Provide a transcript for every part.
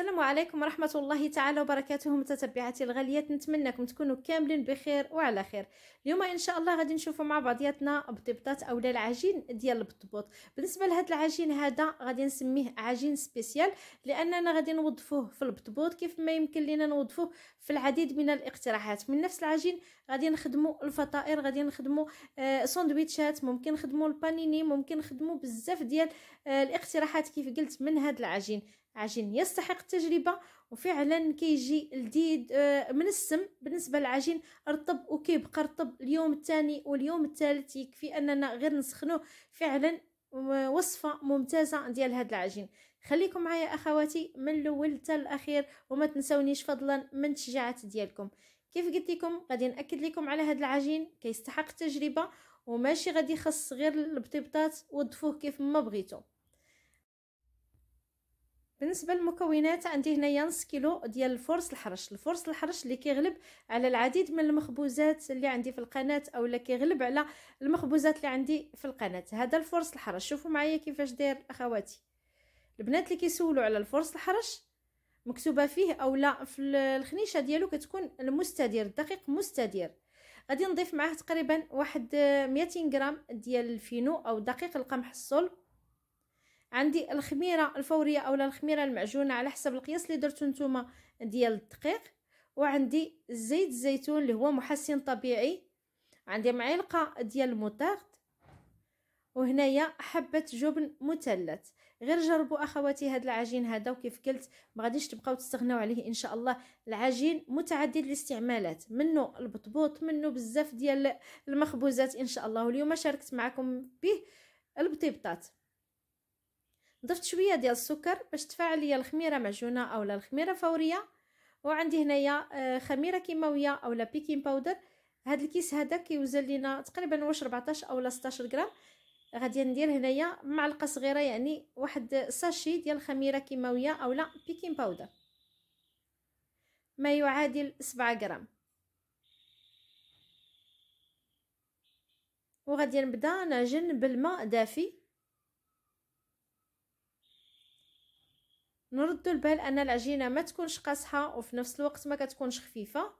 السلام عليكم ورحمة الله تعالى وبركاته متتبعاتي الغاليات، نتمنىكم تكونوا كاملين بخير وعلى خير. اليوم ان شاء الله غادي نشوفوا مع بعضياتنا بطبطات اولا العجين ديال البطبوط. بالنسبه لهذا العجين هذا غادي نسميه عجين سبيسيال، لاننا غادي نوظفوه في البطبوط كيف ما يمكن لنا نوظفوه في العديد من الاقتراحات. من نفس العجين غادي نخدموا الفطائر، غادي نخدموا سندويتشات، ممكن نخدموا البانيني، ممكن نخدموا بزاف ديال الاقتراحات كيف قلت من هذا العجين. عجين يستحق التجربه وفعلا كيجي لذيذ من السم. بالنسبه للعجين رطب وكيبقى رطب اليوم الثاني واليوم الثالث، يكفي اننا غير نسخنوه. فعلا وصفه ممتازه ديال هذا العجين. خليكم معايا اخواتي من الاول حتى الاخير، وما تنسونيش فضلا من التشجيعات ديالكم. كيف قلت لكم غادي ناكد لكم على هذا العجين كيستحق التجربه، وماشي غادي يخص غير البطبطات، وظفوه كيف ما بغيتو. بالنسبه للمكونات عندي هنايا نص كيلو ديال الفورص الحرش. الفورص الحرش اللي كيغلب على العديد من المخبوزات اللي عندي في القناه، اولا كيغلب على المخبوزات اللي عندي في القناه. هذا الفورص الحرش شوفوا معايا كيفاش داير اخواتي. البنات اللي كيسولوا على الفورص الحرش مكتوبه فيه اولا في الخنيشه ديالو كتكون المستدير، الدقيق مستدير. غادي نضيف معاه تقريبا واحد 200 غرام ديال الفينو او دقيق القمح الصلب. عندي الخميره الفوريه اولا الخميره المعجونه على حسب القياس اللي درتو نتوما ديال الدقيق. وعندي زيت الزيتون اللي هو محسن طبيعي، عندي معلقه ديال الموتارد، وهنايا حبه جبن مثلث. غير جربوا اخواتي هذا العجين هذا، وكيف قلت ما غاديش تبقاو تستغناو عليه ان شاء الله. العجين متعدد الاستعمالات، منه البطبوط، منه بزاف ديال المخبوزات ان شاء الله. واليوم شاركت معكم به البطبطات. ضفت شويه ديال السكر باش تفاعل ليا الخميره معجونه اولا الخميره فوريه. وعندي هنايا خميره كيماويه اولا بيكين باودر. هذا الكيس هذا كيوزن لينا تقريبا واش 14 اولا 16 غرام. غادي ندير هنايا معلقه صغيره يعني واحد ساشي ديال خميره كيماويه اولا بيكين باودر ما يعادل 7 غرام. وغادي نبدا نعجن بالماء دافي. نردوا البال ان العجينه ما تكونش قاصحه وفي نفس الوقت ما كتكونش خفيفه.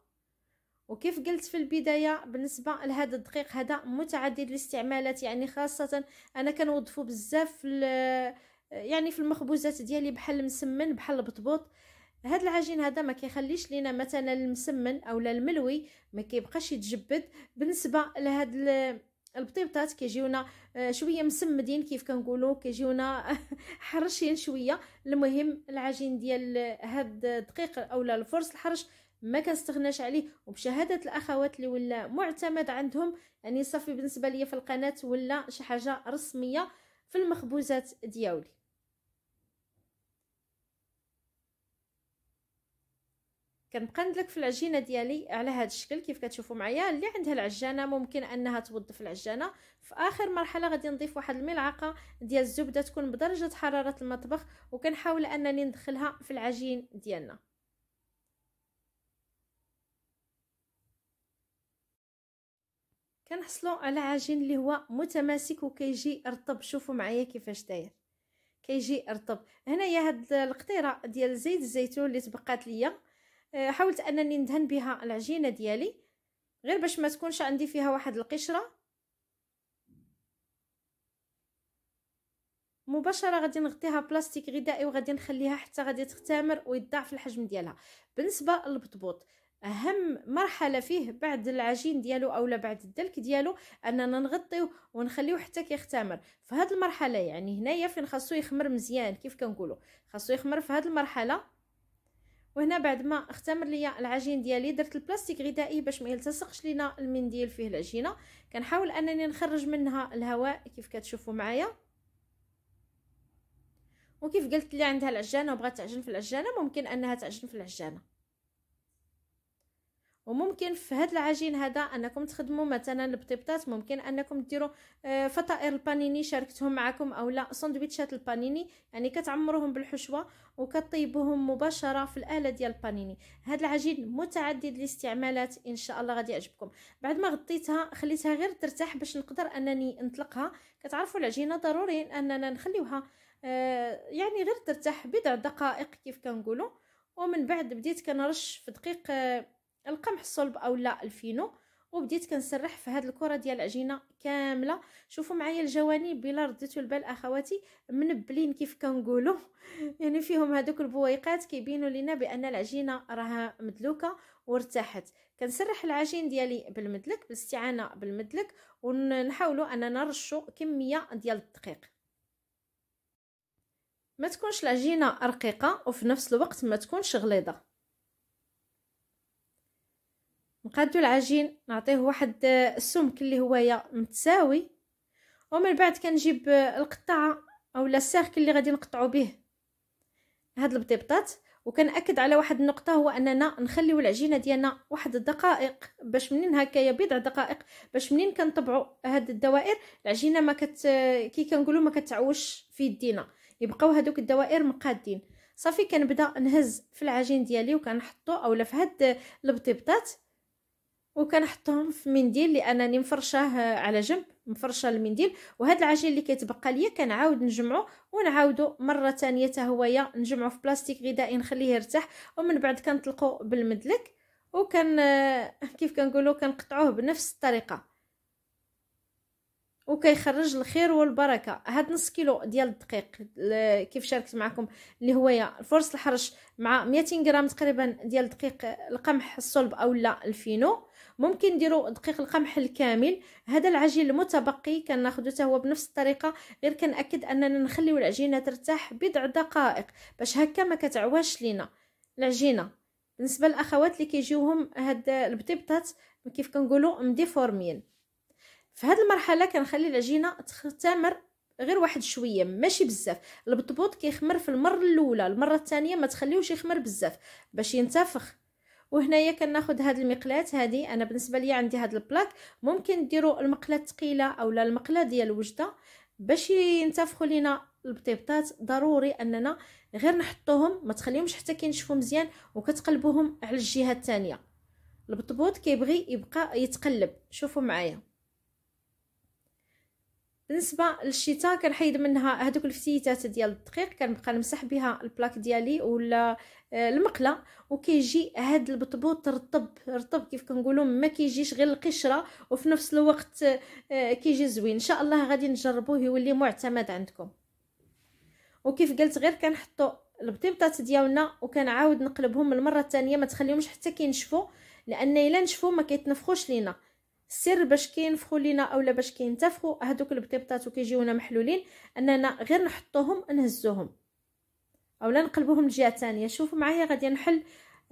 وكيف قلت في البدايه بالنسبه لهذا الدقيق هذا متعدد الاستعمالات، يعني خاصه انا كنوظفو بزاف يعني في المخبوزات ديالي بحال المسمن بحال البطبوط. هذا العجين هذا ما كيخليش لينا مثلا المسمن اولا الملوي ما كيبقاش يتجبد. بالنسبه لهذا البطبطات كيجيونا شويه مسمدين كيف كنقولوا، كيجيونا حرشين شويه. المهم العجين ديال هاد الدقيق اولا الفورص الحرش ما كنستغناش عليه، وبشهاده الاخوات اللي ولا معتمد عندهم يعني صافي بالنسبه ليا في القناه ولا شي حاجه رسميه في المخبوزات ديالي. كنبقى ندلك في العجينه ديالي على هذا الشكل كيف كتشوفوا معايا. اللي عندها العجانه ممكن انها توظف العجانه. في اخر مرحله غادي نضيف واحد الملعقه ديال الزبده تكون بدرجه حراره المطبخ، وكنحاول انني ندخلها في العجين ديالنا. كنحصلوا على عجين اللي هو متماسك وكيجي رطب. شوفوا معايا كيفاش داير كيجي رطب. هنايا هاد القطيره ديال زيت الزيتون اللي تبقات ليا حاولت انني ندهن بها العجينه ديالي غير باش ما تكونش عندي فيها واحد القشره. مباشره غادي نغطيها بلاستيك غذائي وغادي نخليها حتى غادي تختمر ويضاعف الحجم ديالها. بالنسبه للبطبوط اهم مرحله فيه بعد العجين ديالو اولا بعد الدلك ديالو اننا نغطيو ونخليو حتى كيختمر. في هذه المرحله يعني هنايا فين خاصو يخمر مزيان كيف كنقولوا، خاصو يخمر في هذه المرحله. وهنا بعد ما اختمر ليا العجين ديالي درت البلاستيك غذائي باش ما يلتصقش لينا المنديل فيه العجينه. كنحاول انني نخرج منها الهواء كيف كتشوفوا معايا. وكيف قلت اللي عندها العجانه وبغات تعجن في العجانه ممكن انها تعجن في العجانه. وممكن في هذا العجين هذا انكم تخدموا مثلا البطبطات، ممكن انكم ديروا فطائر البانيني شاركتهم معكم اولا سندويتشات البانيني، يعني كتعمروهم بالحشوه وكطيبوهم مباشره في الاله ديال البانيني. هذا العجين متعدد الاستعمالات ان شاء الله غادي يعجبكم. بعد ما غطيتها خليتها غير ترتاح باش نقدر انني نطلقها. كتعرفوا العجينه ضروري اننا نخليوها يعني غير ترتاح بضع دقائق كيف كنقولوا. ومن بعد بديت كنرش في دقيق القمح الصلب اولا الفينو، وبديت كنسرح في هاد الكره ديال العجينه كامله. شوفوا معايا الجوانب بلا رديتو البال اخواتي منبلين كيف كنقولوا، يعني فيهم هذوك البويقات كيبينوا لينا بان العجينه راها مدلوكه وارتاحت. كنسرح العجين ديالي بالمدلك بالاستعانه بالمدلك، ونحاولوا اننا نرشوا كميه ديال الدقيق، ما تكونش العجينه رقيقه وفي نفس الوقت ما تكونش غليظه. نقادو العجين نعطيه واحد السمك اللي هويا متساوي، ومن بعد كنجيب القطعه اولا السيركل اللي غادي نقطعو به هاد البطيبطات. وكنأكد على واحد النقطه، هو اننا نخليو العجينه ديالنا واحد الدقائق، باش منين هكايا بضع دقائق باش منين كنطبعوا هاد الدوائر العجينه ما كي كنقولوا ما كتعوش في يدينا، يبقاو هادوك الدوائر مقادين. صافي كنبدا نهز في العجين ديالي وكنحطو اولا في هاد البطيبطات، وكنحطهم في منديل لانني مفرشاه على جنب، مفرشه المنديل. وهذا العجين اللي كيتبقى ليا كنعاود نجمعه ونعاودو مره ثانيه حتى هويا نجمعو في بلاستيك غذائي نخليه يرتاح، ومن بعد كنطلقو بالمدلك وكن كيف كنقولوا كنقطعوه بنفس الطريقه، وكيخرج الخير والبركه. هاد نص كيلو ديال الدقيق كيف شاركت معكم اللي هويا فورص الحرش مع 200 غرام تقريبا ديال دقيق القمح الصلب اولا الفينو. ممكن نديروا دقيق القمح الكامل. هذا العجين المتبقي كناخذو حتى هو بنفس الطريقه، غير كنأكد اننا نخليو العجينه ترتاح بضع دقائق باش هكا ما كتعواش لينا العجينه. بالنسبه للاخوات اللي كيجيوهم هاد البطيبطات كيف كنقولوا مديفورمين، في هاد المرحله كنخلي العجينه تختمر غير واحد شويه ماشي بزاف. البطبوط كيخمر في المره الاولى، المره الثانيه ما تخليوش يخمر بزاف باش ينتفخ. وهنايا كناخذ هاد المقلاة، هادي انا بالنسبه ليا عندي هاد البلاك، ممكن ديروا المقله الثقيله اولا المقله ديال الوجده باش ينتفخوا لينا البطيبطات. ضروري اننا غير نحطوهم ما تخليهمش حتى كينشفوا مزيان، وكتقلبوهم على الجهه الثانيه. البطبوط كيبغي يبقى يتقلب، شوفوا معايا. بالنسبه للشتاء كنحيد منها هذوك الفتيتات ديال الدقيق، كنبقى نمسح بها البلاك ديالي ولا المقله، وكيجي هاد البطبوط رطب رطب كيف كنقولوا، ما كيجيش غير القشره وفي نفس الوقت كيجي زوين. ان شاء الله غادي نجربوه يولي معتمد عندكم. وكيف قلت غير كنحطوا البطيبطات ديالنا وكنعاود نقلبهم المره الثانيه، ما تخليهمش حتى كينشفوا، لان الا نشفوا ما كيتنفخوش لينا. السر باش كينفخوا لينا اولا باش كينتفخوا هذوك البطيبطات وكيجيونا محلولين، اننا غير نحطوهم نهزوهم اولا نقلبوهم الجهه الثانيه. شوفوا معايا غادي نحل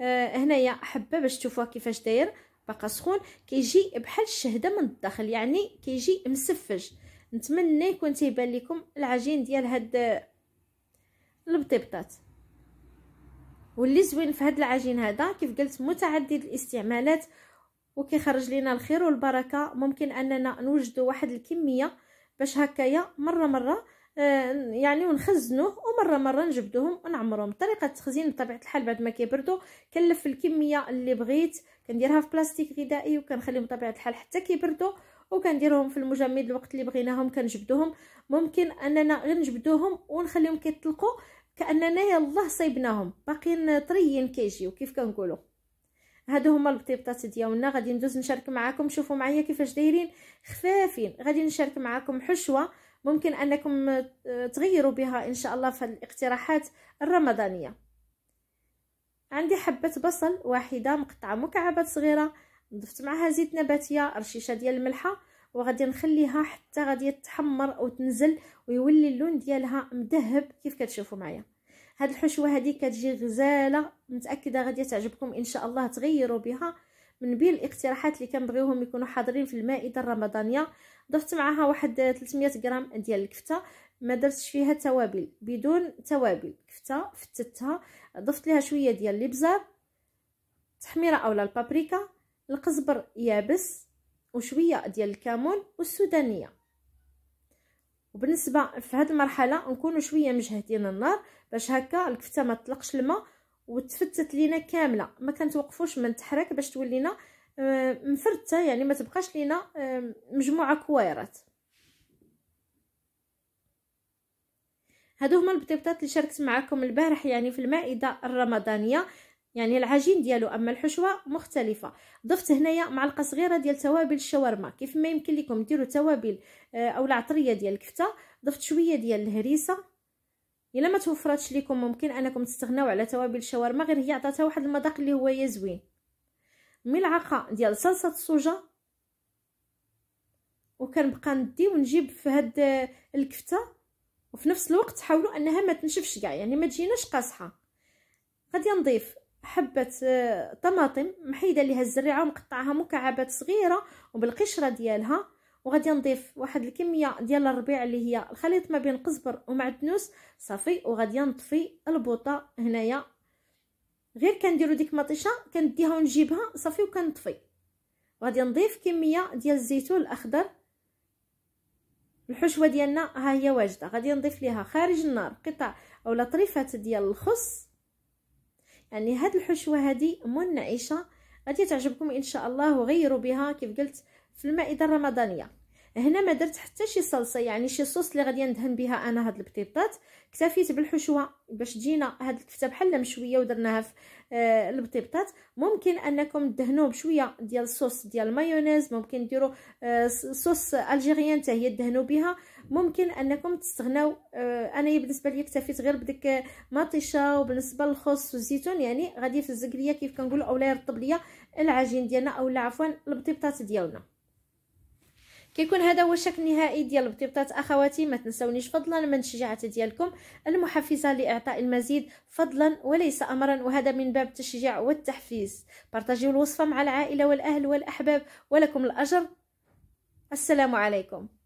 هنايا حبه باش تشوفوها كيفاش داير، باقا سخون كيجي بحال الشهده من الداخل، يعني كيجي مسفج. نتمنى يكون تيبان لكم العجين ديال هاد البطيبطات. واللي زوين في هاد العجين هذا كيف قلت متعدد الاستعمالات، وكيخرج لينا الخير والبركه. ممكن اننا نوجدوا واحد الكميه باش هكايا مره مره يعني ونخزنوه، ومره مره نجبدوهم ونعمروهم. طريقه التخزين بطبيعه الحال بعد ما كيبردوا كنلف الكميه اللي بغيت كنديرها في بلاستيك غذائي، وكنخليهم بطبيعه الحال حتى كيبردوا، وكنديرهم في المجمد الوقت اللي بغيناهم كنجبدوهم. ممكن اننا غير نجبدوهم ونخليهم كيطلقوا كاننا يلاه صيبناهم باقيين طريين كيجيو كيف كنقولوا. هادو هما البطيبطات ديالنا، غادي ندوز نشارك معاكم. شوفوا معايا كيفاش دايرين خفافين. غادي نشارك معاكم حشوه ممكن انكم تغيروا بها ان شاء الله في الاقتراحات الرمضانيه. عندي حبه بصل واحده مقطعه مكعبات صغيره، ضفت معها زيت نباتيه رشيشه ديال الملحه، وغادي نخليها حتى غادي تحمر وتنزل ويولي اللون ديالها مذهب كيف كتشوفوا معايا. هاد الحشوه هادي كتجي غزاله، متاكده غادي تعجبكم ان شاء الله، تغيروا بها. من بين الاقتراحات اللي كنبغيوهم يكونوا حاضرين في المائده الرمضانيه. ضفت معها واحد 300 غرام ديال الكفته، ما درتش فيها توابل، بدون توابل كفته فتتها، ضفت لها شويه ديال الابزار تحميره اولا البابريكا، القزبر يابس، وشويه ديال الكمون والسودانيه. وبالنسبه في هذه المرحله نكونوا شويه مجهدين النار باش هكا الكفته ما تطلقش الماء وتفتت لينا كامله، ما كنتوقفوش من التحريك باش تولينا مفرته، يعني ما تبقاش لينا مجموعه كويرات. هادو هما البطبطات اللي شاركت معكم البارح يعني في المائدة الرمضانية، يعني العجين ديالو. اما الحشوه مختلفه. ضفت هنايا معلقه صغيره ديال توابل الشاورما، كيف ما يمكن لكم ديروا توابل او العطريه ديال الكفته. ضفت شويه ديال الهريسه. الا ما توفراتش لكم ممكن انكم تستغناو على توابل الشاورما، غير هي عطاتها واحد المذاق اللي هو زوين. ملعقه ديال صلصه الصوجه، وكنبقى ندي ونجيب في هاد الكفته، وفي نفس الوقت حاولوا انها ما تنشفش كاع، يعني ما تجيناش قاصحه. غادي نضيف حبه طماطم محيده ليها الزريعه ومقطعها مكعبات صغيره وبالقشره ديالها، وغادي نضيف واحد الكميه ديال الربيع اللي هي الخليط ما بين قزبر ومعدنوس صافي. وغادي نطفي البوطه هنايا، غير كنديروا ديك مطيشه كنديها ونجيبها صافي وكنطفي. وغادي نضيف كميه ديال الزيتون الاخضر. الحشوه ديالنا ها هي واجده. غادي نضيف ليها خارج النار قطع اولا طريفات ديال الخس. يعني هاد الحشوه هادي منعشه، غادي تعجبكم ان شاء الله، وغيروا بها كيف قلت في المائده الرمضانيه. هنا ما درت حتى شي صلصه، يعني شي صوص اللي غادي ندهن بها انا هاد البطيطات. اكتفيت بالحشوه باش تجينا هاد الكفته بحال مشويه ودرناها في البطيطات. ممكن انكم تدهنوه بشويه ديال الصوص ديال المايونيز، ممكن ديروا صوص الجيريان حتى هي تدهنوا بها، ممكن انكم تستغناو. انا بالنسبه ليا اكتفيت غير بديك مطيشه، وبالنسبه للخس والزيتون يعني غادي يفزق ليا كيف كنقولوا اولا يرطب ليا العجين ديالنا اولا عفوا البطيطات ديالنا. كيكون هذا هو الشكل النهائي ديال البطيبطات اخواتي. ما تنسونيش فضلا من الشجاعه ديالكم المحفزه لاعطاء المزيد فضلا وليس امرا، وهذا من باب التشجيع والتحفيز. بارطاجيو الوصفه مع العائله والاهل والاحباب ولكم الاجر. السلام عليكم.